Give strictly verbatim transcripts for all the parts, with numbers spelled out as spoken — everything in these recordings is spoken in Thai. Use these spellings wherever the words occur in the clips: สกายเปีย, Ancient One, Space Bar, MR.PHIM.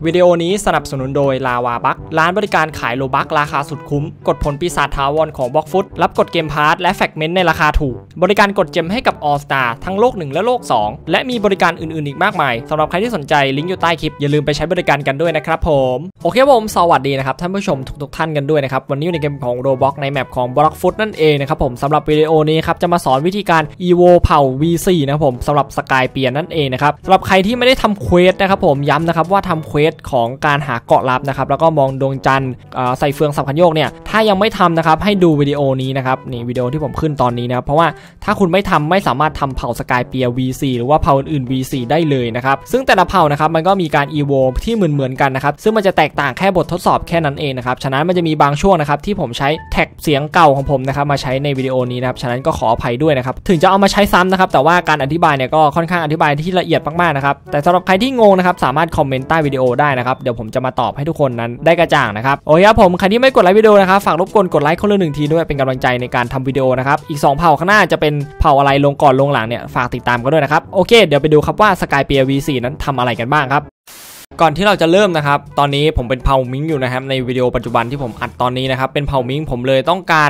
วิดีโอนี้สนับสนุนโดยลาวาบัคร้านบริการขายโลบัคราคาสุดคุ้มกดผลปีศาจถาวรของบล็อกฟุตรับกดเกมพาร์ทและแฟกเมนต์ในราคาถูกบริการกดเจมให้กับ All Star ทั้งโลกหนึ่งและโลกสองและมีบริการอื่นๆอีกมากมายสำหรับใครที่สนใจลิงก์อยู่ใต้คลิปอย่าลืมไปใช้บริการกันด้วยนะครับผมโอเคผมสวัสดีนะครับท่านผู้ชมทุกๆท่านกันด้วยนะครับวันนี้ในเกมของโรบ็อกในแมปของบล็อกฟุตนั่นเองนะครับผมสำหรับวิดีโอนี้ครับจะมาสอนวิธีการอีโวเผ่า วี สี่ นะผมสำหรับสกายเปียนั่นเองนะครับสำหรับใครที่ไม่ได้ทำเควสนะครับผมย้ำนะครับว่าทำเควสของการหาเกาะลับนะครับแล้วก็มองดวงจันทร์ใส่เฟืองสับคันโยกเนี่ยถ้ายังไม่ทำนะครับให้ดูวิดีโอนี้นะครับนี่วิดีโอที่ผมขึ้นตอนนี้นะครับเพราะว่าถ้าคุณไม่ทำไม่สามารถทำเผ่าสกายเปีย วี สี่ หรือว่าเผ่าอื่น วี สี่ ได้เลยนะครับซึ่งแต่ละเผ่านะครับมันก็มีการอีโวที่เหมือนเหมือนกันนะครับซึ่งมันจะแตกต่างแค่บททดสอบแค่นั้นเองนะครับฉะนั้นมันจะมีบางช่วงนะครับที่ผมใช้แท็กเสียงเก่าของผมนะครับมาใช้ในวิดีโอนี้นะครับฉะนั้นก็ขออภัยด้วยนะครับถึงจะเอามาใช้ซ้ำนะครับแต่ว่าการอธิบายเนี่ยก็ค่อนข้างอธิบายที่ละเอียดมากๆนะครับแต่สำหรับใครที่งงนะครับสามารถคอมเมนต์ใต้วิดีโอได้นะครับเดี๋ยวผมจะมาตอบให้ทุกคนนั้นได้กระจ่างนะครับโอเคครับผมใครที่ไม่กดไลค์วิดีโอนะครับฝากรบกวนกดไลค์คนละหนึ่งทีด้วยเป็นกำลังใจในการทำวิดีโอนะครับอีกสองเผ่าข้างหน้าจะเป็นเผ่าอะไรลงก่อนลงหลังเนี่ยฝากติดตามกันด้วยนะครับโอเคเดี๋ยวไปดูครับว่า Sky Pier วี สี่ นั้นทำอะไรกันบ้างครับก่อนที่เราจะเริ่มนะครับตอนนี้ผมเป็นเผ่ามิงอยู่นะครับในวิดีโอปัจจุบันที่ผมอัดตอนนี้นะครับเป็นเผ่ามิงผมเลยต้องการ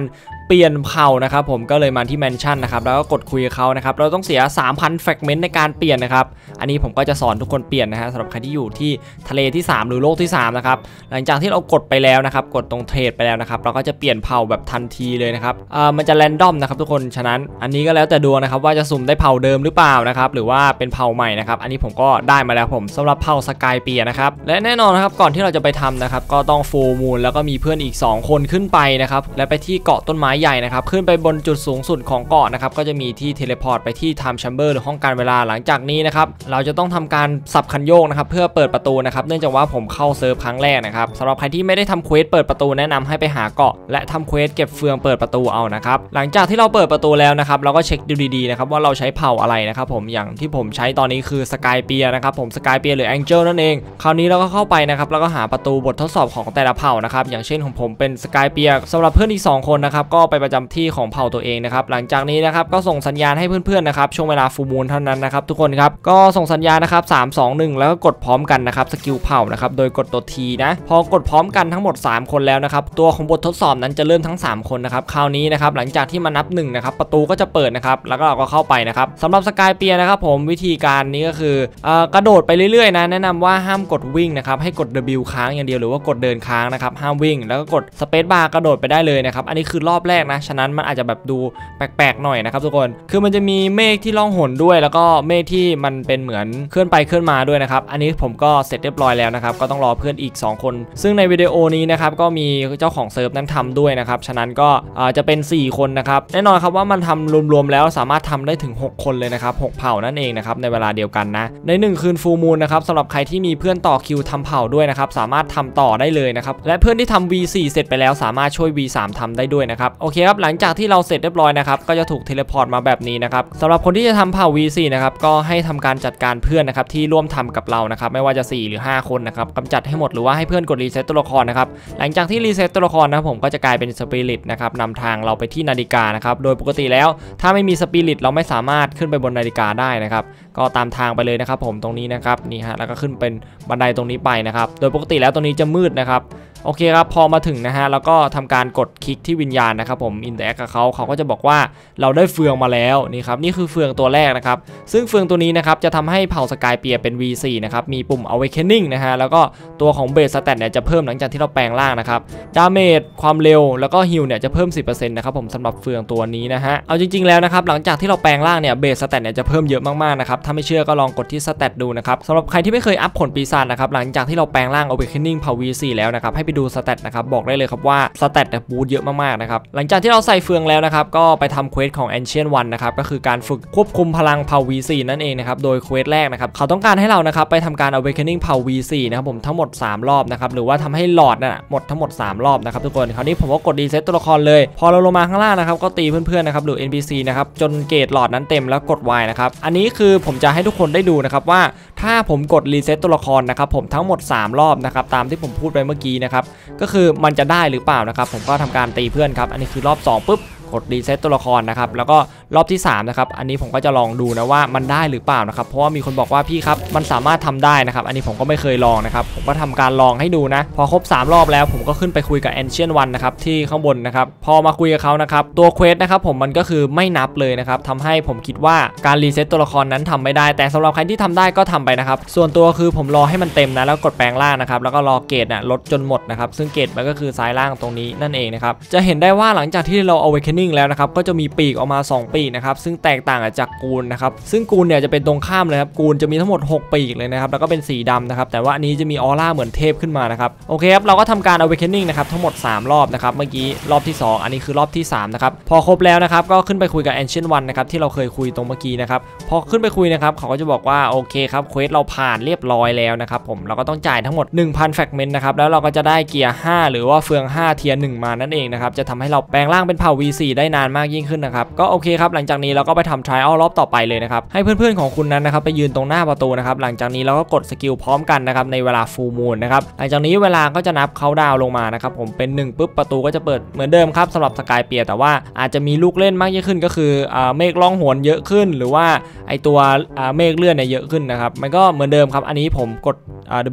เปลี่ยนเผ่านะครับผมก็เลยมาที่แมนชั่นนะครับแล้วก็กดคุยกับเขานะครับเราต้องเสีย สามพัน แฟกเมนต์ในการเปลี่ยนนะครับอันนี้ผมก็จะสอนทุกคนเปลี่ยนนะฮะสำหรับใครที่อยู่ที่ทะเลที่สามหรือโลกที่สามนะครับหลังจากที่เรากดไปแล้วนะครับกดตรงเทรดไปแล้วนะครับเราก็จะเปลี่ยนเผ่าแบบทันทีเลยนะครับเอ่อมันจะแรนดอมนะครับทุกคนฉะนั้นอันนี้ก็แล้วแต่ดวงนะครับว่าจะสุ่มได้เผ่าเดิมหรือเปล่านะครับหรือว่าเป็นเผ่าใหม่นะครับอันนี้ผมก็ได้มาแล้วผมสำหรับเผ่าสกายเปียนะครับและแน่นอนนะครับก่อนที่เราจะไปทำนะครับก็ต้องฟูลมูนแล้วก็มีเพื่อนอีกสองคนขึ้นไปนะครับและไปที่เกาะต้นไม้ใหญ่นะครับขึ้นไปบนจุดสูงสุดของเกาะนะครับก็จะมีที่เทเลพอร์ตไปที่ไทม์แชมเบอร์หรือห้องการเวลาหลังจากนี้นะครับเราจะต้องทำการสับคันโยกนะครับเพื่อเปิดประตูนะครับเนื่องจากว่าผมเข้าเซิร์ฟครั้งแรกนะครับสำหรับใครที่ไม่ได้ทำเควสเปิดประตูแนะนำให้ไปหาเกาะและทำเควสเก็บเฟืองเปิดประตูเอานะครับหลังจากที่เราเปิดประตูแล้วนะครับเราก็เช็คดูดีๆนะครับว่าเราใช้เผ่าอะไรนะครับผมอย่างที่ผมใช้ตอนนี้คือสกายเปียนะครับผมสกายเปียหรือแองเจิลนั่นเองคราวนี้เราก็เข้าไปนะครับแล้วก็หาประตูบททดสอบของแต่ละเผ่านะครับอย่างเช่นของผมเป็นสกายเปียสำหรับเพื่อนอีกสองคนนะครับก็ไปประจำที่ของเผ่าตัวเองนะครับหลังจากนี้นะครับก็ส่งสัญญาณให้เพื่อนๆนะครับช่วงเวลาฟูลมูนเท่านั้นนะครับทุกคนครับก็ส่งสัญญาณนะครับสาม สอง หนึ่งแล้วก็กดพร้อมกันนะครับสกิลเผ่านะครับโดยกดตัว T นะพอกดพร้อมกันทั้งหมดสามคนแล้วนะครับตัวของบททดสอบนั้นจะเริ่มทั้งสามคนนะครับคราวนี้นะครับหลังจากที่มานับหนึ่งนะครับประตูก็จะเปิดนะครับแล้วก็เราก็เข้าไปนะครับสำหรับสกายเปียนะครับผมวิธีการนี้ก็คือกระโดดไปเรื่อยๆนะแนะนำว่าห้ามกดวิ่งนะครับให้กด W ค้างอย่างเดียวหรือว่ากดเดินค้างนะครับห้ามวิ่งแล้วก็กด Space Bar กระโดดไปได้เลยนะครับอันนี้คือรอบแรกนะฉะนั้นมันอาจจะแบบดูแปลกๆหน่อยนะครับทุกคนคือมันจะมีเมฆที่ล่องหนด้วยแล้วก็เมฆที่มันเป็นเหมือนเคลื่อนไปเคลื่อนมาด้วยนะครับอันนี้ผมก็เสร็จเรียบร้อยแล้วนะครับก็ต้องรอเพื่อนอีกสองคนซึ่งในวิดีโอนี้นะครับก็มีเจ้าของเซิร์ฟนั้นทำด้วยนะครับฉะนั้นก็จะเป็นสี่คนนะครับแน่นอนครับว่ามันทำรวมๆแล้วสามารถทำได้ถึงหกคนเลยนะครับหกเผ่านั่นเองนะครับในเวลาเดียวกันนะในหนึ่งคืนฟูลมูนนะครับสำหรับใครที่มีเพื่อนต่อคิวทำเผ่าด้วยนะครับสามารถทำต่อได้เลยนะครับและเพื่อนที่ทำ วี สี่ เสร็จไปแล้วสามารถช่วย วี สาม ทำได้ด้วยนะครับโอเคครับหลังจากที่เราเสร็จเรียบร้อยนะครับก็จะถูกเทเลพอร์ตมาแบบนี้นะครับสำหรับคนที่จะทำเผ่า วี สี่ นะครับก็ให้ทำการจัดการเพื่อนนะครับที่ร่วมทำกับเรานะครับไม่ว่าจะสี่หรือห้าคนนะครับกำจัดให้หมดหรือว่าให้เพื่อนกดรีเซ็ตตัวละครนะครับหลังจากที่รีเซ็ตตัวละครนะผมก็จะกลายเป็นสปิริตนะครับนำทางเราไปที่นาฬิกานะครับโดยปกติแล้วถ้าไม่มีสปิริตเราไม่สามารถขึ้นไปบนนาฬิกาได้นะครับก็ตามทางไปเลยนะครับผมตรงนี้นะครับนี่ฮะแล้วก็ขึ้นเป็นบันไดตรงนี้ไปนะครับโดยปกติแล้วตรงนี้จะมืดนะครับโอเคครับพอมาถึงนะฮะแล้วก็ทำการกดคลิกที่วิญญาณนะครับผมอินเตอร์แอคกับเขาเขาก็จะบอกว่าเราได้เฟืองมาแล้วนี่ครับนี่คือเฟืองตัวแรกนะครับซึ่งเฟืองตัวนี้นะครับจะทำให้เผ่าสกายเปียเป็น วี สี่ นะครับมีปุ่ม Awakening นะฮะแล้วก็ตัวของเบสสแตทเนี่ยจะเพิ่มหลังจากที่เราแปลงร่างนะครับดาเมจความเร็วแล้วก็ฮิลเนี่ยจะเพิ่ม สิบเปอร์เซ็นต์ นะครับผมสำหรับเฟืองตัวนี้นะฮะเอาจริงๆแล้วนะครับหลังจากที่เราแปลงร่างเนี่ยเบสสแตทเนี่ยจะเพิ่มเยอะมากๆนะครับถ้าไม่เชื่อก็ลองกดที่สแตทดูนะครับสำหรับใครที่ไม่เคยอัพผลปีศาจนะครับหลังจากที่เราแปลงร่าง Awakening เผ่า วี สี่ แล้วนะครับให้ไปดูสแตทนะครับบอกได้เลยครับว่าสแตทเนี่ยบูทเยอะมากๆนะครับหลังจากที่เราใส่เฟืองแล้วนะครับก็ไปทำเควสของ Ancient One นะครับก็คือการฝึกควบคุมพลังเผ่า วี สี่ นั่นเองนะครับโดยเควสแรกนะครับเขาต้องการให้เรานะครับไปทำการ Awakening เผ่า วี สี่ นะครับผมทั้งหมดสามรอบนะครับหรือว่าทำให้หลอดน่ะหมดทั้งหมดสามรอบนะครับทุกคนคราวนี้ผมก็กดรีเซ็ตตัวละครเลยพอเราลงมาข้างล่างนะครับก็ตีเพื่อนๆนะครับหรือ เอ็น พี ซี นะครับจนเกรดหลอดนั้นเต็มแล้วกด Y นะครับอันนี้คือผมจะให้ทุกคนได้ดูนะครับว่าถ้าผมกดรีเซ็ตตัวละครนะครับผมทั้งหมดสามรอบนะครับตามที่ผมพูดไปเมื่อกี้นะครับก็คือมันจะได้หรือเปล่านะครับผมก็ทำการตีเพื่อนครับอันนี้คือรอบสองปุ๊บกดรีเซ็ตตัวละครนะครับแล้วก็ รอบที่สามนะครับอันนี้ผมก็จะลองดูนะว่ามันได้หรือเปล่านะครับเพราะว่ามีคนบอกว่าพี่ครับมันสามารถทำได้นะครับอันนี้ผมก็ไม่เคยลองนะครับผมก็ทำการลองให้ดูนะพอครบสามรอบแล้วผมก็ขึ้นไปคุยกับ Ancient One นะครับที่ข้างบนนะครับพอมาคุยกับเขานะครับตัวเควสนะครับผมมันก็คือไม่นับเลยนะครับทำให้ผมคิดว่าการรีเซ็ตตัวละครนั้นทำไม่ได้แต่สำหรับใครที่ทำได้ก็ทำไปนะครับส่วนตัวคือผมรอให้มันเต็มนะแล้วกดแปลงล่างนะครับแล้วก็รอเกรดนะลดจนหมดนะครับซึ่งเกรดมันก็คือซ้ายล่างตรงนี้นั่นเองนะครับจะเห็นได้ว่าหลังจากที่เรา Awakening แล้วนะครับก็จะมีปีกออกมาสองปีกนะครับซึ่งแตกต่างจากกูนนะครับซึ่งกูนเนี่ยจะเป็นตรงข้ามเลยครับกูนจะมีทั้งหมดหกปีกเลยนะครับแล้วก็เป็นสีดำนะครับแต่ว่าอันนี้จะมีออร่าเหมือนเทพขึ้นมานะครับโอเคครับเราก็ทำการ Awakening นะครับทั้งหมดสามรอบนะครับเมื่อกี้รอบที่สองอันนี้คือรอบที่สามนะครับพอครบแล้วนะครับก็ขึ้นไปคุยกับ Ancient One นะครับที่เราเคยคุยตรงเมื่อกี้นะครับพอขึ้นไปคุยนะครับเขาก็จะบอกว่าโอเคครับเควสเราผ่านเรียบร้อยแล้วนะครับผมเราก็ต้องจ่ายทั้งหมด หนึ่งพัน แฟกเมนต์นะครับแล้วเราก็จะได้เกียร์ห้าหรือว่าเฟืองห้าเทียร์หนึ่งมานั่นเองนะครับจะทำให้เราแปลงร่างเป็นเผ่า วี สี่ ได้นานมากยิ่งขึ้นนะครับก็โอเคครับหลังจากนี้เราก็ไปทำ trial รอบต่อไปเลยนะครับให้เพื่อนๆของคุณนั้นนะครับไปยืนตรงหน้าประตูนะครับหลังจากนี้เราก็กดสกิลพร้อมกันนะครับในเวลา full moon นะครับหลังจากนี้เวลาก็จะนับเขาดาวลงมานะครับผมเป็นหนึ่งปุ๊บประตูก็จะเปิดเหมือนเดิมครับสำหรับสกายเปียแต่ว่าอาจจะมีลูกเล่นมากยิ่งขึ้นก็คือเมฆล่องหนเยอะขึ้นหรือว่าไอตัวเมฆเลื่อนเนี่ยเยอะขึ้นนะครับมันก็เหมือนเดิมครับอันนี้ผมกด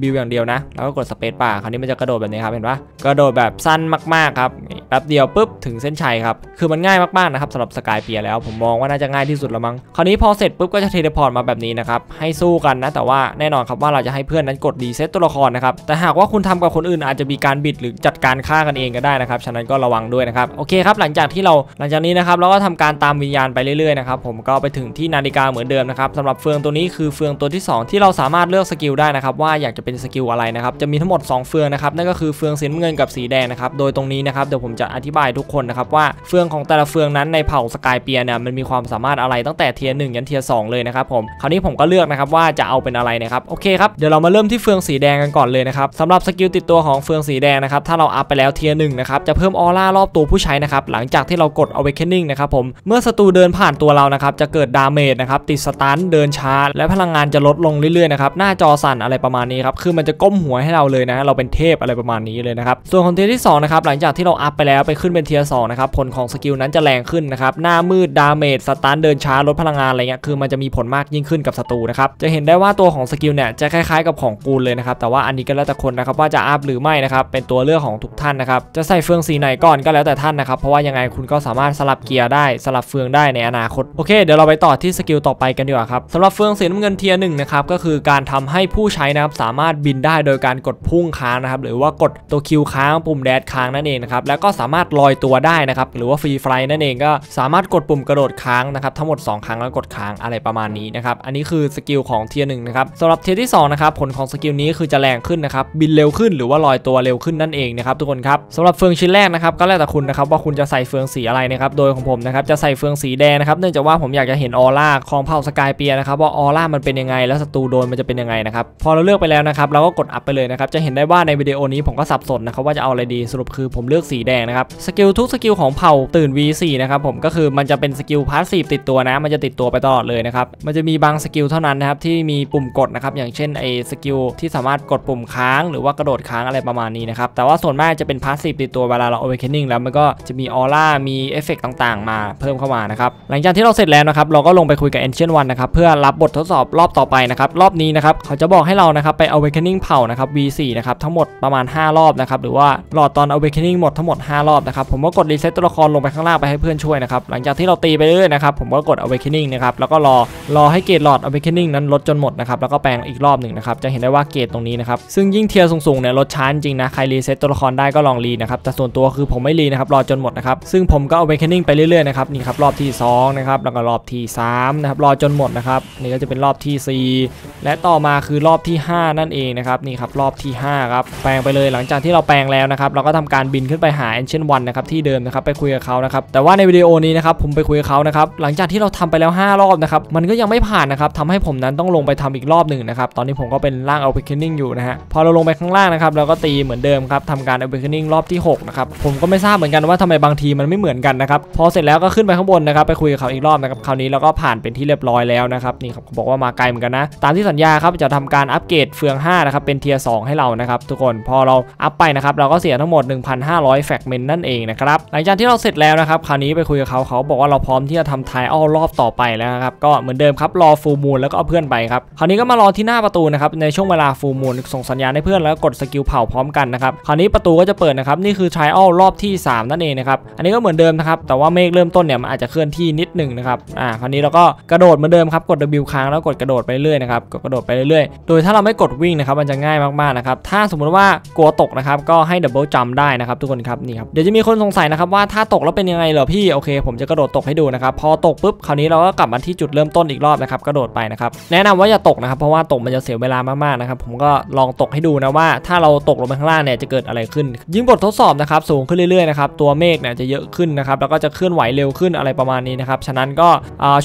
W อย่างเดียวนะแล้วก็กด Space Bar คราวนี้มันจะกระโดดแบบนี้ครับเห็นปะกระโดดแบบสั้นมากๆครับแป๊บเดียวปุ๊บถึงเส้นชัยครับคือมันง่ายมากๆนะครับสำหรับสกายเปียแล้วผมมองว่าน่าจะง่ายที่สุดละมั้งคราวนี้พอเสร็จปุ๊บก็จะเทเลพอร์ตมาแบบนี้นะครับให้สู้กันนะแต่ว่าแน่นอนครับว่าเราจะให้เพื่อนนั้นกดรีเซ็ตตัวละครนะครับแต่หากว่าคุณทำกับคนอื่นอาจจะมีการบิดหรือจัดการฆ่ากันเองก็ได้นะครับฉะนั้นก็ระวังด้วยนะครับโอเคครับหลังจากที่เราหลังจากนี้นะครับเราก็ทำการตามวิญญาณไปเรื่อยๆนะครับผมก็ไปถึงที่นาฬิกาเหมือนเดิมนะครับสำหรับเฟืองตัวนี้คือเฟืองตัวที่สองที่เราสามารถเลือกสกิลได้นะครับว่าอยากจะเป็นสกิลอะไรนะครับจะมีทั้งหมดสองเฟืองนะครับนั่นก็คือเฟืองสีน้ำเงินกับสีแดงนะครับโดยตรงนี้นะครับเดี๋ยวผมจะอธิบายทุกคนนะครับว่าเฟืองของแต่ละเฟืองนั้นในเผ่าสกายเปียเนี่ยมันมีความสามารถอะไรตั้งแต่เทียร์หนึ่งยันเทียร์สองเลยนะครับผมคราวนี้ผมก็เลือกนะครับว่าจะเอาเป็นอะไรนะครับโอเคครับเดี๋ยวเรามาเริ่มที่เฟืองสีแดงกันก่อนเลยนะครับสำหรับสกิลติดตัวของเฟืองสีแดงนะครับถ้าเราอัพไปแล้วเทียร์หนึ่งนะครับจะเพิ่มออร่ารอบตัวผู้ใช้นะครับหลังจากที่เรากด Awakening นะครับผมเมื่อศัตรูเดินผ่านตัวเรานะครับจะเกิดดาเมจนะครับติดสตันเดินช้าและพลังงานจะลดลงเรื่อยๆนะครับหน้าจอสั่นอะไรประมาณนี้ครับคือมันจะก้มหัวให้เราเลยนะเราเป็นเทพอะไรประมาณนี้เลยนะครับส่วนของเทียร์ที่สองนะครับหลังจากที่เราอัพไปแล้วไปขึ้นเป็นเทียร์สองนะครับผลของสกิลนั้นจะแรงขึ้นนะครับหน้ามืดดาเมจสตันเดินช้าลดพลังงานอะไรเงี้ยคือมันจะมีผลมากยิ่งขึ้นกับศัตรูนะครับจะเห็นได้ว่าตัวของสกิลเนี่ยจะคล้ายๆกับของกูนเลยนะครับแต่ว่าอันนี้ก็แล้วแต่คนนะครับว่าจะอัพหรือไม่นะครับเป็นตัวเลือกของทุกท่านนะครับจะใส่เฟืองสีไหนก่อนก็แล้วแต่ท่านนะครับเพราะว่ายังไงคุณก็สามารถสลับเกียร์ได้สลับเฟืองได้ในอนาคตโอเคเดี๋ยวเราไปต่อที่สกิลต่อไปกันดีกว่าครับสำหรับเฟืองสีน้ำเงินเทียร์หนึ่งนะครับก็คือการทำให้ผู้ใช้นะครับสามารถบินได้โดยการกดพุ่งค้างนะครับหรือว่ากดตัวคิวค้างปุ่มแดชค้างนั่นเองนะครับแล้วก็สามารถลอยตัวได้นะครับหรือว่าฟรีไฟล์นั่นเองก็สามารถกดปุ่มกระโดดค้างนะครับทั้งหมดสองครั้งแล้วกดค้างอะไรประมาณนี้นะครับอันนี้คือสกิลของเทียร์หนึ่งนะครับสำหรับเทียร์ที่สองนะครับผลของสกิลนี้คือจะแรงขึ้นนะครับบินเร็วขึ้นหรือว่าลอยตัวเร็วขึ้นนั่นเองนะครับทุกคนครับสำหรับเฟืองชิ้นแรกนะครับก็แล้วแต่คุณนะครับว่าคุณจะใส่เฟืองสีอะไรนะครับโดยของผมนะครับจะใส่เฟืองสีแดงนะครับเนื่องจากว่าผมอยากจะเห็นออร่าของเผ่าสกายเปียนะครับว่าออร่ามันเป็นยังไงแล้วศัตรูโดนมันจะเป็นยังไงนะครับพอเราเลือกไปแล้วนะครับเราก็กดอัพไปเลยนะครับจะเห็นได้ว่าในวิดีโอนี้ผมก็สับสนนะครับว่าจะเอาอะไรดีสรุปคือผมเลือกสีแดงนะครับสกิลทุกสกิลของเผ่าตื่น วี สี่ นะครับผมก็คือมันจะเป็นสกิลพาสซีฟติดตัวนะมันจะติดตัวไปตลอดเลยนะครับมันจะมีบางสกิลเท่านั้นนะครับที่มีปุ่มกดนะครับอย่างเช่นไอ้สกิลที่สามารถกดปุ่มค้างหรือว่ากระโดดค้างอะไรประมาณนี้นะครับแต่ว่าส่วนมากจะเป็นพาสซีฟติดตัวเวลาเราอเวคเคนนิ่งแล้วมันก็จะมีออร่ามีเอฟเฟกต์ต่างๆมาเพิ่มเข้ามานะครับหลังจากที่เราเสร็จแล้วนะครับเราก็ลงไปคุยกับ Ancient One นะครับเพื่อรับบททดสอบรอบต่อไปนะครับรอบนี้นะครับเขาจะบอกให้เรานะครับไป Awakening เผ่านะครับ วี สี่ นะครับทั้งหมดประมาณห้ารอบนะครับหรือว่าหลอดตอน Awakening หมดทั้งหมดห้ารอบนะครับผมก็กดรีเซ็ตตัวละครลงไปข้างล่างไปให้เพื่อนช่วยนะครับหลังจากที่เราตีไปเรื่อยนะครับผมก็กด Awakening นะครับแล้วก็รอรอให้เกรดหลอด Awakening นั้นลดจนหมดนะครับแล้วก็แปลงอีกรอบหนึ่งนะครับจะเห็นได้ว่าเกรดตรงนี้นะครับซึ่งยิ่งเทียร์สูงๆเนี่ยลดช้าจริงนะใครรีเซ็ตตัวละครได้ก็ลองรีนะครับแต่ส่วนตัวคือผมไม่รีนะครับรอจนหมดนะครับซึ่งผมก็ Awakening ไปเรื่อยๆนะครับนี่ครับรอบที่สองนะครับแล้วก็รอบที่สามนะครับรอจนหมดนะครับนี่ก็จะเป็นรอบที่สี่และต่อมาคือรอบที่ห้านั่นเองนะครับนี่ครับรอบที่ห้าครับแปลงไปเลยหลังจากที่เราแปลงแล้วนะครับเราก็ทำการบินขึ้นไปหา Ancient One นะครับที่เดิมนะครับไปคุยกับเขานะครับแต่ว่าในวิดีโอนี้นะครับผมไปคุยกับเขานะครับหลังจากที่เราทำไปแล้วห้ารอบนะครับมันก็ยังไม่ผ่านนะครับทำให้ผมนั้นต้องลงไปทำอีกรอบหนึ่งนะครับตอนนี้ผมก็เป็นร่าง Awakening อยู่นะฮะพอเราลงไปข้างล่างนะครับเราก็ตีเหมือนเดิมครับทำการ Awakening รอบที่หกนะครับผมก็ไม่ทราบเหมือนกันว่าทำไมบางทีมันไม่เหมือนกันนะครับพอเสร็จแล้วก็ขึ้นไปข้างบนนะครับไปคุยกับเขาอีกรอบนะครับคราวนี้เราก็ผ่านเป็นที่เรียบร้อยแล้วนะครับนี่ครับบอกว่ามาไกลเหมือนกันนะตามที่สัญญาครับจะทำการอัปเกรดเฟืองห้านะครับเป็นเทียร์สองให้เรานะครับทุกคนพอเราอัพไปนะครับเราก็เสียทั้งหมด หนึ่งพันห้าร้อย แฟกเมนต์นั่นเองนะครับหลังจากที่เราเสร็จแล้วนะครับคราวนี้ไปคุยกับเขาเขาบอกว่าเรา พร้อมที่จะทำไทออลรอบต่อไปแล้วครับก็เหมือนเดิมครับรอฟูลมูนแล้วก็เอาเพื่อนไปครับคราวนี้ก็มารอที่หน้าประตูนะครับในช่วงเวลาฟูลมูนส่งสัญญาณให้เพื่อนแล้วกดสกิลเผาพร้อมกันนะครับคราวนี้ประตูก็จะเปิดนะครับนี่คือไทออลรอบที่สามนั่นเองนะครับอันนี้ก็เหมือนเดิมนะครับแต่ว่าเมฆเริ่มต้นเนี่ยมันอาจจะเคลื่อนที่นิดหนึ่งนะครับอ่าคราวนี้เราก็กระโดดเหมือนเดิมครับกด W ค้างแล้วกดกระโดดไปเรื่อยนะครับกระโดดไปเรื่อยโดยถ้าเราไม่กดวิ่งนะครับมันจะง่ายมากๆนะครับถ้าสมมติว่ากลัวตกนะครับก็ให้ Double Jump ได้นะครับทุกคนครับนี่ครับเดี๋ยวจะมีคนสงสัยนะครับว่าถ้าตกแล้วเป็นยังไงเหรอพี่โอเคผมจะกระโดดตกให้ดูนะครับพอตกปุ๊บคราวนี้เราก็กลับมาที่จุดเริ่มต้นอีกรอบนะครับกระโดดไปนะครับแนะนำว่าอย่าตกนะครับเพราะว่าตกมันจะเสียเวลามากๆนะครับผมก็ลองตกให้ดูนะว่าถ้าเราตกลงไปข้างล่างเนี่ยจะเกิดอะไรขึ้นยิ่งบททดสอบนะครับสูงขึ้นเรื่อยๆนะครับตัวเมฆเนี่ยจะเยอะขึ้นนะครับแล้วก็จะเคลื่อนไหวเร็วขึ้นอะไรประมาณนี้นะครับฉะนั้นก็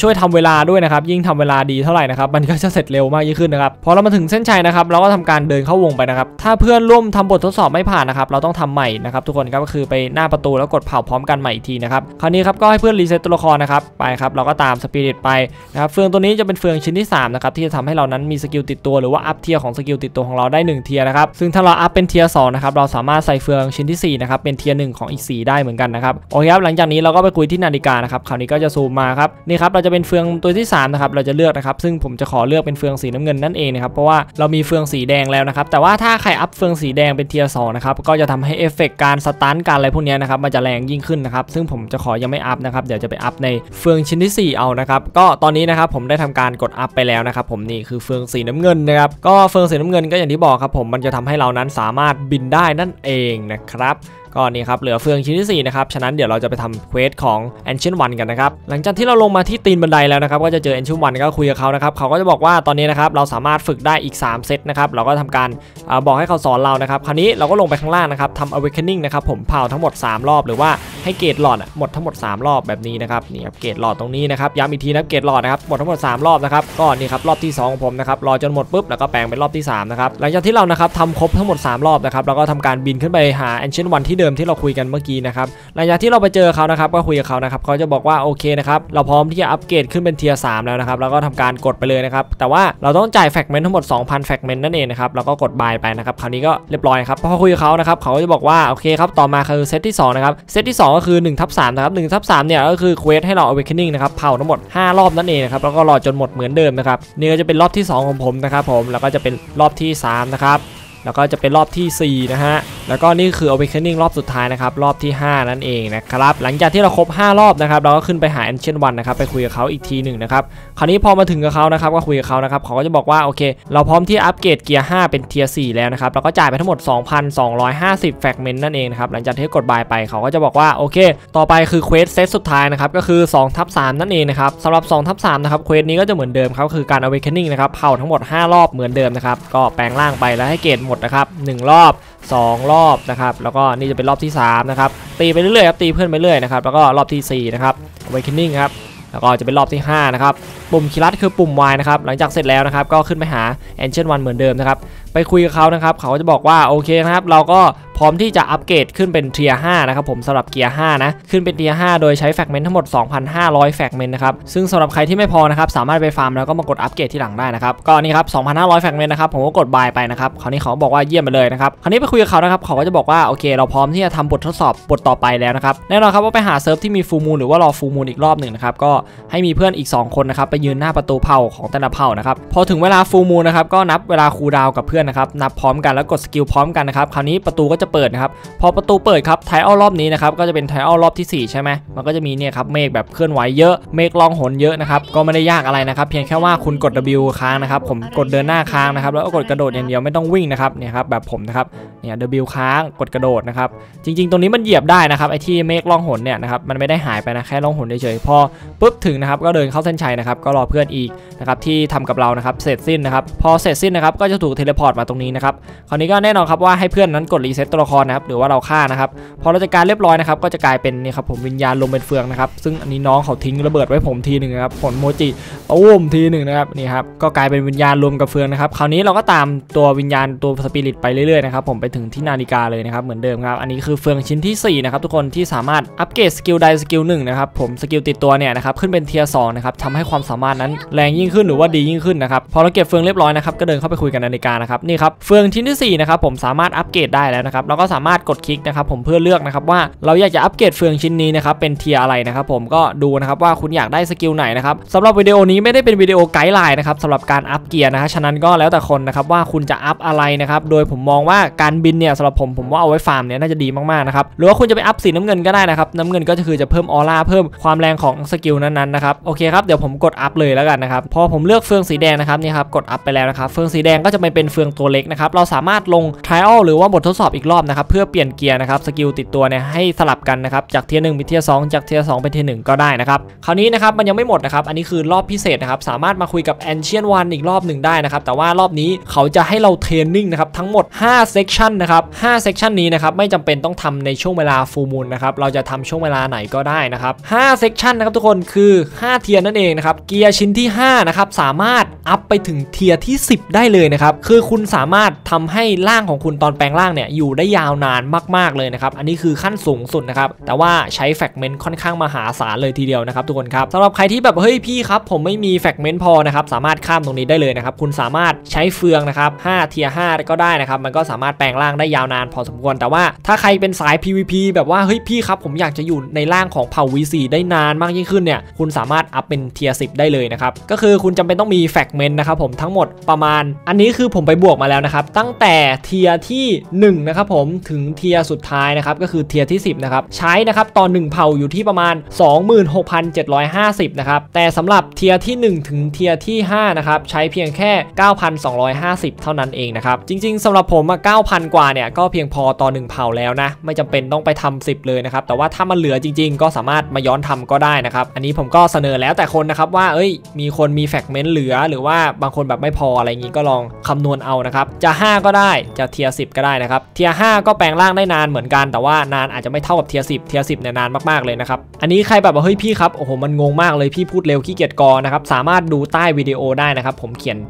ช่วยทำเวลาด้วยนะครับยิ่งทำเวลาดีเท่าไหร่นะครับมันก็จะเสร็จเร็วมากยิ่งขึ้นนะครับพอเรามาถึงเส้นชัยนะครับเราก็ทำการเดินเข้าวงไปนะครับถ้าเพื่อนร่วมทำบททดสอบไม่ผ่านนะครับเราต้องทำใหม่นะครับทุกคนครับก็คือไปหน้าประตูแล้วกดเผาพร้อมกันใหม่อีกทีนะครับคราวนี้ครับก็ให้เพื่อนรีเซ็ตตัวละครนะครับไปครับเราก็ตามสปิริตไปนะครับเฟืองตัวนี้จะเป็นเฟืองชิ้นที่สามนะครับที่จะทำให้เรานั้นมีสกิลติดตัวหรือว่าอัพเทียร์ของสกิลติดตัวของเราได้หนึ่งเทียร์นะครับซึ่งถ้าเราอัพเป็นเทียร์สองนะครับเราสามารถใส่เฟืองชิ้นที่สี่นะครับเป็นเทียร์หนึ่งของอีกสี่ได้เหมือนกันนะครับโอเคครับหลังจากนี้เราก็ไปคุยที่นาฬิกานะครับคราวนี้ก็จะซูมมาครับนี่ครับเราจะเป็นเฟืองตัวที่สามนะครับเราจะเลือกนะครับซึ่งผมจะขอเลือกเป็นเฟืองสีน้ำเงินนั่นเองนะครับเพราะว่าเรามีเฟืองสีแดงแล้วนะครับแต่ว่าถ้าใครอัพเฟืองสีแดงเป็นเทียร์สองนะครับก็จะทำให้เอฟเฟกต์การสตันการอะไรพวกนี้นะครับมันจะแรงยิ่งขึ้นนะครับซึ่งผมจะขอยังไม่อัพนะครับเดี๋ยวจะไปอัพในเฟืองชิ้นที่สี่เอานะครับก็ตอนนี้นะครับผมได้ทำการกดอัพไปแล้วนะครับผมนี่คือเฟืองสีน้ำเงินนะครับก็เฟืองสีน้ำเงินก็อย่างที่บอกครับผมมันจะทำให้เรานั้นสามารถบินได้นั่นเองนะครับก็นี่ครับเหลือเฟืองชิ้นที่สี่นะครับฉะนั้นเดี๋ยวเราจะไปทำเควสของ Ancient One กันนะครับหลังจากที่เราลงมาที่ตีนบันไดแล้วนะครับก็จะเจอ Ancient One ก็คุยกับเขานะครับเขาก็จะบอกว่าตอนนี้นะครับเราสามารถฝึกได้อีกสามเซตนะครับเราก็ทำการบอกให้เขาสอนเรานะครับคราวนี้เราก็ลงไปข้างล่างนะครับทำ Awakening นะครับผมเผาทั้งหมดสามรอบหรือว่าให้เกรดหลอดหมดทั้งหมดสามรอบแบบนี้นะครับนี่ครับเกรดหลอดตรงนี้นะครับย้ำอีกทีนะเกรดหลอดนะครับหมดทั้งหมดสามรอบนะครับก็นี่ครับรอบที่สองของผมนะครับรอจนหมดปุ๊บแล้วก็แปลงเป็นรอบที่สามนะครับหลังจากที่เรานะครับทำครบทั้งหมดสามรอบนะครับเราก็ทำการบินขึ้นไปหา Ancient One ที่เดิมที่เราคุยกันเมื่อกี้นะครับหลังจากที่เราไปเจอเขานะครับก็คุยกับเขานะครับเขาจะบอกว่าโอเคนะครับเราพร้อมที่จะอัปเกรดขึ้นเป็นเทียร์สามแล้วนะครับแล้วก็ทำการกดไปเลยนะครับแต่ว่าเราต้องจ่ายแฟกเมนต์ทั้งหมด สองพัน แฟกเมนต์นั่นเองนะครับแล้วก็กดบายไปนะครับคราวนี้ก็เรียบร้อยครับพอคุยกับเขานะครับเขาจะบอกว่าโอเคครับต่อมาคือเซตที่สองนะครับเซตที่สองก็คือหนึ่งทับสามนะครับหนึ่งทับสามเนี่ยก็คือเควสให้เรา Awakening นะครับเผาทั้งหมดห้ารอบนั่นเองนะครับแล้วก็รอจนหมดเหมือนเดิมนะครับนี่ก็จะเป็นรอบที่สองของผมนะครับผมแล้วก็จะเป็นรอบที่สามนะครับแล้วก็จะเป็นรอบที่สี่นะฮะแล้วก็นี่คือ Awakening รอบสุดท้ายนะครับรอบที่ห้านั่นเองนะครับหลังจากที่เราครบห้ารอบนะครับเราก็ขึ้นไปหา Ancient One นะครับไปคุยกับเขาอีกทีหนึ่งนะครับคราวนี้พอมาถึงกับเขานะครับก็คุยกับเขานะครับเขาก็จะบอกว่าโอเคเราพร้อมที่อัปเกรดเกียร์ห้าเป็นเทียร์สี่แล้วนะครับเราก็จ่ายไปทั้งหมด สองพันสองร้อยห้าสิบ แฟกเมนต์นั่นเองนะครับหลังจากที่กดบายไปเขาก็จะบอกว่าโอเคต่อไปคือเควสเซตสุดท้ายนะครับก็คือ สองทับสาม นั่นเองนะครับสำหรับสองทับสามนะครับเควสนี้ก็จะเหมือนเดิมครับคือการ Awakening นะครับเผาทั้งหมดห้ารอบเหมือนเดิมนะครับก็แปลงร่างไปแล้วให้เกรดหมดนะครับหนึ่งรอบสองรอบนะครับแล้วก็นี่จะเป็นรอบที่สามนะครับตีไปเรื่อยๆครับตีเพื่อนไปเรื่อยนะครับแล้วก็รอบที่สี่นะครับ Awakening ครับแล้วก็จะเป็นรอบที่ห้านะครับปุ่มคีรัตคือปุ่ม Y นะครับหลังจากเสร็จแล้วนะครับก็ขึ้นไปหา Ancient One เหมือนเดิมนะครับไปคุยกับเขานะครับเขาจะบอกว่าโอเคนะครับเราก็พร้อมที่จะอัปเกรดขึ้นเป็นเทียร์ห้านะครับผมสำหรับเกียร์ห้านะขึ้นเป็นเทียร์ห้าโดยใช้แฟกเมนต์ทั้งหมด สองพันห้าร้อย แฟกเมนต์นะครับซึ่งสำหรับใครที่ไม่พอนะครับสามารถไปฟาร์มแล้วก็มากดอัปเกรดที่หลังได้นะครับก็นี่ครับ สองพันห้าร้อย แฟกเมนต์นะครับผมก็กดบายไปนะครับคราวนี้เขาบอกว่าเยี่ยมไปเลยนะครับคราวนี้ไปคุยกับเขานะครับเขาก็จะบอกว่าโอเคเราพร้อมที่จะทำบททดสอบบทต่อไปแล้วนะครับแน่นอนครับว่าไปหาเซิร์ฟที่มีฟูลมูนหรือว่ารอฟูลมูนอีกรอบหนึ่งนะครับก็ให้มีเพื่อนอีกสองคนนะครับไปยืนหน้าประตูเผ่าของแต่ละเผ่านะครับพอถึงเวลาฟูลมูนนะครับก็นับเวลาคูลดาวน์กับเพื่อนนะครับนับพร้อมกันแล้วกดสกิลพร้อมกันนะครับคราวนี้ประตูก็จะเปิดนะครับพอประตูเปิดครับไทออลรอบนี้นะครับก็จะเป็นไทออลรอบที่สี่ใช่ไหมมันก็จะมีเนี่ยครับเมฆแบบเคลื่อนไหวเยอะเมฆล่องหนเยอะนะครับก็ไม่ได้ยากอะไรนะครับเพียงแค่ว่าคุณกด W ค้างนะครับผมกดเดินหน้าค้างนะครับแล้วก็กดกระโดดอย่างเดียวไม่ต้องวิ่งนะครับเนี่ยครับแบบผมนะครับเนี่ย W ค้างกดกระโดดนะครับจริงๆตรงนี้มันเหยียบได้นะครับไอ้ที่เมฆล่องหนเนี่ยนะครับมันไม่ได้หายไปนะแค่ล่องหนเฉยๆพอปุ๊บถึงนะครับก็เดินเข้าเส้นชัยนะครับก็รอเพื่อนอีกนะครับที่ทำกับเรานะครับเสร็จสิ้นนะครับพอเสร็จสิ้นนะครับก็จะถูกเทเลพอร์ตมาตรงนี้นะครับคราวนี้ก็แน่นอนครับว่าให้เพื่อนนั้นกดรีเซ็ตตัวละครนะครับหรือว่าเราฆ่านะครับพอเราจัดการเรียบร้อยนะครับก็จะกลายเป็นนี่ครับผมวิญญาณลมเป็นเฟืองนะครับซึ่งอันนี้น้องเขาทิ้งระเบิดไว้ผมทีหนึ่งนะครับผลโมจิเอาวมทีหนึ่งนะครับนี่ครับก็กลายเป็นวิญญาณลมกับเฟืองนะครับคราวนี้เราก็ตามตัววิญญาณตัวสปิริตไปเรื่อยๆนะครับผมไปถึงที่นาฬิกาเลยนะครับเหมือนเดิมครับอันนี้คือเฟืองชิ้นที่สี่นะครับทุกคนที่สามารถอัปเกรดสกิลใดสกิลหนึ่งนะครับผมสกิลติดตัวเนี่ยนะครับขึ้นเป็นเทียร์สองนะครับทำให้ความสามารถนั้นแรงยิ่งขึ้นหรือว่าดียิ่งขึ้นนะครับพอเราเก็บเฟืองเรียบร้อยนะครับก็เดินเข้าไปคุยกันนาฬิกานะครับนี่ครับเฟืองชิ้นที่สี่นะครับผมสามารถอัปเกรดได้แล้วนะครับ นะครับเราก็สามารถกดคลิกนะครับผมเพื่อเลือกนะครับว่าเราอยากจะอัปเกรดเฟืองชิ้นนี้นะครับเป็นเทียอะไรนะครับผมก็ดูนะครับว่าคุณอยากได้สกิลไหนนะครับสำหรับวิดีโอนี้ไม่ได้เป็นวิดีโอไกด์ไลน์นะครับสำหรับการอัพเกียร์นะฮะฉะนั้นก็แล้วแต่คนนะครับว่าคุณจะอัพอะไรนะครับโดยผมมองว่าการบินเนี่ยสำหรับผมผมว่าเอาไว้ฟาร์มเนี่ยน่าจะดีมากๆนะครับหรือว่าคุณจะไปอัพสีน้ำเงินก็ได้นะครับน้ำเงินก็คือจะเพิ่มออร่าเพิ่มความแรงของสกิลนั้นๆนะครับโอเคครับเดี๋ยวผมกดอัพเลยแล้วกันนะครับพอผมเลือกเฟืองสีแดงนะครับนี่ครับกดอัพไปแล้วนะครับเฟืองสีแดงก็จะเป็นเฟืองตัวเล็กนะครับเราสามารถลง trial หรือว่าบททดสอบอีกรอบนะครับเพื่อเปลี่ยนเกียร์นะครับสกิลติดตัวเนี่ยให้สลับกันนะครับจากเทียร์หนึ่งไปเทียร์สองจากเทียร์สองไปเทียร์หนึ่งก็ได้นะครับคราวนี้นะครับมันยังไม่หมดนะครับอันนี้คือรอบพิเศษนะครับสามารถมาคุยกับ Ancient One อีกรอบหนึ่งได้นะครับแต่ว่ารอบนี้เขาจะให้เราเทรนนิ่งนะครับทั้งหมดห้า section นะครับห้า section นี้นะครับไม่จำเป็นต้องทำในช่วงเวลา full moon นะครับเราจะทำช่วงเวลาไหนก็ได้นะครับห้า section นะครับทุกคนคือห้าเทียร์นั่นเองนะครับเกียร์ชิ้นที่ห้านะครับสามารถอัพไปถึงเทียร์ที่สิบได้เลยนะครับคือคุณสามารถทำให้ร่างของคุณตอนแปลงร่างเนี่ยอยู่ได้ยาวนานมากๆเลยนะครับอันนี้คือขั้นสูงสุดนะครับแต่ว่าใช้แฟกเมนต์ค่อนข้างมหาศาลเลยทีเดียวนะครับทุกคนครับสำหรับใครที่แบบเฮ้ยพี่ครับผมไม่มีแฟกเมนต์พอนะครับสามารถข้ามตรงนี้ได้เลยนะครับคุณสามารถใช้เฟืองนะครับห้าเทียร์ห้าก็ได้นะครับมันก็สามารถแปลงร่างได้ยาวนานพอสมควรแต่ว่าถ้าใครเป็นสาย พี วี พี แบบว่าเฮ้ยพี่ครับผมอยากจะอยู่ในร่างของเผ่า วี ซี ได้นานมากยิ่งขึ้นเนี่ยคุณสามารถอัพเป็นเทียร์สิบได้เลยนะครับก็คือคุณจำเป็นต้องมีแฟกเมนต์นะครับผมทั้งหมดประมาณอันนี้คือผมไปบวกมาแล้วนะครับตั้งแต่เทียร์ที่หนึ่งนะครับผมถึงเทียร์สุดท้ายนะครับก็คือเทียร์ที่สิบนะครับใช้นะครับตอนหนึ่งเผ่าอยู่ที่ประมาณ สองหมื่นหกพันเจ็ดร้อยห้าสิบ นะครับแต่สำหรับเทียร์ที่หนึ่งถึงเทียร์ที่ห้านะครับใช้เพียงแค่ เก้าพันสองร้อยห้าสิบ เท่านั้นเองนะครับจริงๆสำหรับผมอะ เก้าพัน กว่าเนี่ยก็เพียงพอต่อหนึ่งเผ่าแล้วนะไม่จำเป็นต้องไปทำสิบเลยนะครับแต่ว่าถ้ามันเหลือจริงๆก็สามารถมาย้อนทำก็ได้นะครับอันนี้ผมก็เสนอแล้วแต่คนนะครับว่าเอ้ยมีคนมีแฟกเมนต์เหลือหรือว่าบางคนแบบไม่พออะไรอย่างงี้ก็ลองคำนวณเอานะครับจะห้าก็ได้จะเทียร์สิบก็ได้นะครับเทียร์ห้าก็แปลงร่างได้นานเหมือนกันแต่ว่านานอาจจะไม่เท่ากับเทียร์สิบเทียร์สิบเนี่ยนานมากๆเลยนะครับอันนี้ใครแบบว่าเฮ้ยพี่ครับโอ้โหมันงงมากเลยพี่พูดเร็วขี้เกียจกอนะครับสามารถดูใต้วิดีโอได้นะครับผมเขียน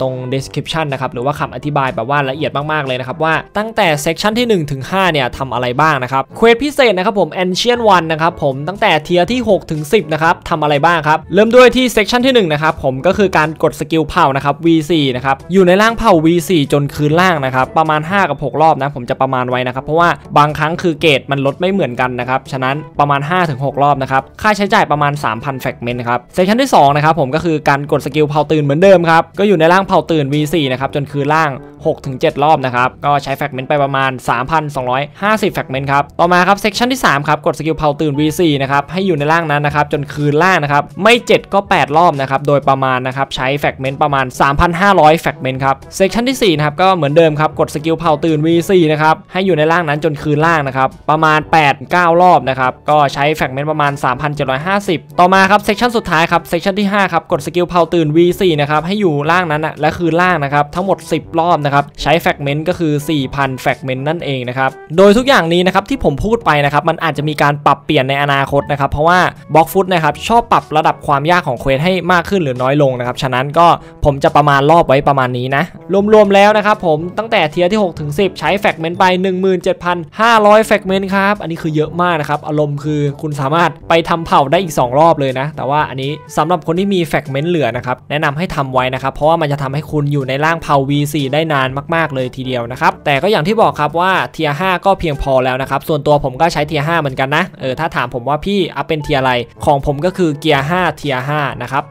ตรง description นะครับหรือว่าคำอธิบายแบบว่าละเอียดมากๆเลยนะครับว่าตั้งแต่ section ที่หนึ่งถึงห้าเนี่ยทำอะไรบ้างนะครับเควสพิเศษนะครับผม Ancient One นะครับผมตั้งแต่เทียร์ที่หกถึงสิบนะครับทำอะไรบ้างครับเริ่มด้วยที่ section ที่หนึ่งนะครับผมก็คือการกดสกิลเผ่านะครับ วี สี่ นะครับอยู่ในร่างเผ่า วี สี่ จนคืนร่างนะครับประมาณห้ากับหกรอบนะผมจะประมาณไว้นะครับเพราะว่าบางครั้งคือเกรดมันลดไม่เหมือนกันนะครับฉะนั้นประมาณ ห้าถึงหก รอบนะครับค่าใช้จ่ายประมาณ สามพัน แฟกเมนต์นะครับเซสชั่นที่สองนะครับผมก็คือการกดสกิลเผาตื่นเหมือนเดิมครับก็อยู่ในร่างเผาตื่น วี สี่ นะครับจนคืนร่าง หกถึงเจ็ด รอบนะครับก็ใช้แฟกเมนต์ไปประมาณ สามพันสองร้อยห้าสิบ แฟกเมนต์ครับต่อมาครับเซสชั่นที่สามครับกดสกิลเผาตื่น วี สี่ นะครับให้อยู่ในร่างนั้นนะครับจนคืนร่างนะครับไม่เจ็ดก็แปดรอบนะครับโดยประมาณนะครับใช้แฟกเมนต์ประมาณ สามพันห้าร้อย แฟกเมนต์ครับเซสชั่นที่สี่นะครับก็เหมือนเดิมครับกดสกิลเผาตื่น วี สี่ นะครับให้อยู่ในร่างนั้นจนคืนร่างนะครับประมาณ แปดถึงเก้า รอบนะครับก็ใช้แฟกเมนต์ประมาณ สามพันเจ็ดร้อยห้าสิบ ต่อมาครับเซสชั่นสุดท้ายครับเซสชั่นที่ห้าครับกดสกิลเผาตื่น วี สี่ นะครับให้อยู่ร่างนั้นนะและคืนร่างนะครับทั้งหมดสิบรอบนะครับใช้แฟกเมนต์ก็คือ สี่พัน แฟกเมนต์นั่นเองนะครับโดยทุกอย่างนี้นะครับที่ผมพูดไปนะครับมันอาจจะมีการปรับเปลี่ยนในอนาคตนะครับเพราะว่าบล็อกฟุตนะครับชอบปรับระดับความยากของเควสให้มากขึ้นหรือน้อยลงนะครับฉะนั้นก็ผมจะประมาณรอบไว้ประมาณนี้นะรวมๆแล้วนะครับผมตั้งแต่เทียร์ที่หกถึงสิบใช้แฟกเมนต์ไป หนึ่งหมื่นเจ็ดพันห้าร้อย แฟกเมนต์ครับอันนี้คือเยอะมากนะครับอารมณ์คือคุณสามารถไปทำเผ่าได้อีกสองรอบเลยนะแต่ว่าอันนี้สำหรับคนที่มีแฟกเมนต์เหลือนะครับแนะนำให้ทำไว้นะครับเพราะว่ามันจะทำให้คุณอยู่ในร่างเผ่า วี สี่ ได้นานมากๆเลยทีเดียวนะครับแต่ก็อย่างที่บอกครับว่าเทียร์ห้าก็เพียงพอแล้วนะครับส่วนตัวผมก็ใช้เทียร์ห้าเหมือนกันนะเออถ้าถามผมว่าพี่อัพเป็นเทียร์อะไรของผมก็คือเกียร์ห้าเทียร์ห้านะครั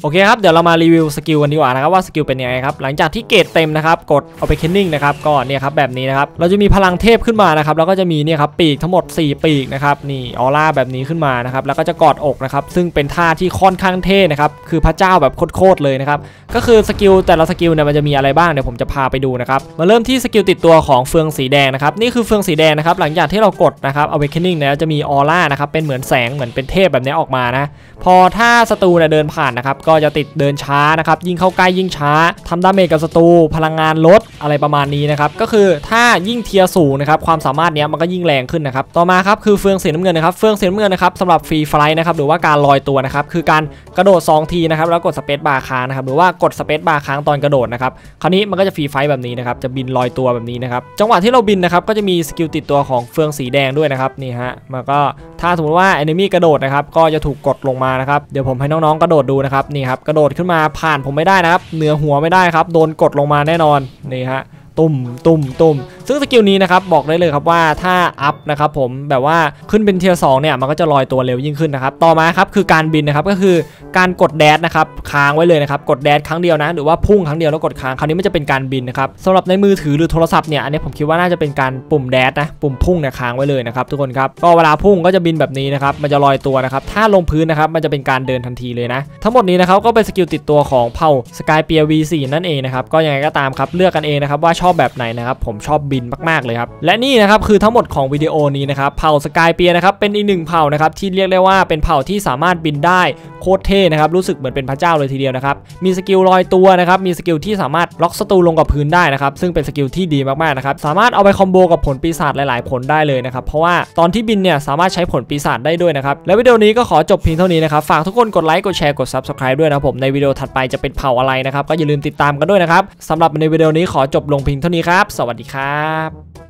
บโอเคครับเดี๋ยวเรามารีวิวสกิลกันดีกว่านะครับว่าสกิลเป็นยังไงครับหลังจากที่เกรดเต็มนะครับกดเอาไปเคนนิ่งนะครับก็เนี่ยครับแบบนี้นะครับเราจะมีพลังเทพขึ้นมานะครับแล้วก็จะมีเนี่ยครับปีกทั้งหมดสี่ปีกนะครับนี่ออร่าแบบนี้ขึ้นมานะครับแล้วก็จะกอดอกนะครับซึ่งเป็นท่าที่ค่อนข้างเท่นะครับคือพระเจ้าแบบโคตรเลยนะครับก็คือสกิลแต่ละสกิลเนี่ยมันจะมีอะไรบ้างเดี๋ยวผมจะพาไปดูนะครับมาเริ่มที่สกิลติดตัวของเฟืองสีแดงนะครับนี่คือเฟืองสีแดงนะครับหลังจากที่เรากดนะครับเอาไปเคนนิ่งเนี่ยจะมีออร่านะครับเป็นเหมือนแสงเหมือนเป็นเทพแบบนี้ออกมานะพอถ้าศัตรูเนี่ยเดินผ่านนะครับก็จะติดเดินช้านะครับยิ่งเข้าใกล้ยิ่งช้าทำดาเมจกับศัตรูพลังงานลดอะไรประมาณนี้นะครับก็คือถ้ายิ่งเทียร์สูงนะครับความสามารถเนี้ยมันก็ยิ่งแรงขึ้นนะครับต่อมาครับคือเฟืองสีน้ำเงินนะครับเฟืองสีน้ำเงินนะครับสำหรับฟรีไฟล์นะครับหรือว่าการลอยตัวนะครับคือการกระโดดสองทีนะครับแล้วกดสเปซบาร์ค้างนะครับหรือว่ากดสเปซบาร์ค้างตอนกระโดดนะครับคราวนี้มันก็จะฟรีไฟล์แบบนี้นะครับจะบินลอยตัวแบบนี้นะครับจังหวะที่เราบินนะครับก็จะมีสกิลติดตัวของเฟืองสีแดงด้วยนะครับนี่ฮะมันก็ถ้าสมมติว่า enemy กระโดดนะครับก็จะถูกกดลงมานะครับเดี๋ยวผมให้น้องๆกระโดดดูนะครับนี่ครับกระโดดขึ้นมาผ่านผมไม่ได้นะครับเหนือหัวไม่ได้ครับโดนกดลงมาแน่นอนนี่ฮะตุ่มตุ่มตุ่มส ซึ่งสกิลนี้นะครับบอกได้เลยครับว่าถ้าอัพนะครับผมแบบว่าขึ้นเป็นเทียร์สองเนี่ยมันก็จะลอยตัวเร็วยิ่งขึ้นนะครับต่อมาครับคือการบินนะครับก็คือการกดแดชนะครับค้างไว้เลยนะครับกดแดชครั้งเดียวนะหรือว่าพุ่งครั้งเดียวแล้วกดค้างคราวนี้มันจะเป็นการบินนะครับสำหรับในมือถือหรือโทรศัพท์เนี่ยอันนี้ผมคิดว่าน่าจะเป็นการปุ่มแดชนะปุ่มพุ่งเนี่ยค้างไว้เลยนะครับทุกคนครับก็เวลาพุ่งก็จะบินแบบนี้นะครับมันจะลอยตัวนะครับถ้าลงพื้นนะครับมันจะเป็นการเดินทันทีเลยนะทั้งหมดนี้นะครับก็เป็นสกิลติดตัวของเผ่าสกายเปียร์ วี สี่ นั่นเองนะครับก็ยังไงก็ตามครับเลือกกันเองนะครับว่าชอบแบบไหนนะครับผมชอบบินมากๆเลยครับและนี่นะครับคือทั้งหมดของวิดีโอนี้นะครับเผ่าสกายเปียร์นะครับเป็นอีกหนึ่งเผ่านะครับที่เรียกได้ว่าเป็นเผ่าที่สามารถบินได้โคตรเท่นะครับรู้สึกเหมือนเป็นพระเจ้าเลยทีเดียวนะครับมีสกิลลอยตัวนะครับมีสกิลที่สามารถล็อกศัตรูลงกับพื้นได้นะครับซึ่งเป็นสกิลที่ดีมากๆนะครับสามารถเอาไปคอมโบกับผลปีศาจหลายๆผลได้เลยนะครับเพราะว่าตอนที่บินเนี่ยสามารถใช้ผลปีศาจได้ด้วยนะครับและวิดีโอนี้ก็ขอจบเพียงเท่านี้นะครับฝากทุกคนกดไลค์กดแชร์กด ซับสไครบ์ ด้วยนะผมในวิดีโอถัดไปจะเป็นเผ่าอะไรนะครับก็อย่าลืมติดตามกันด้วยนะครับสำหรับในวิดีโอนี้ขอจบลงเพียงเท่านี้ครับสวัสดีครับ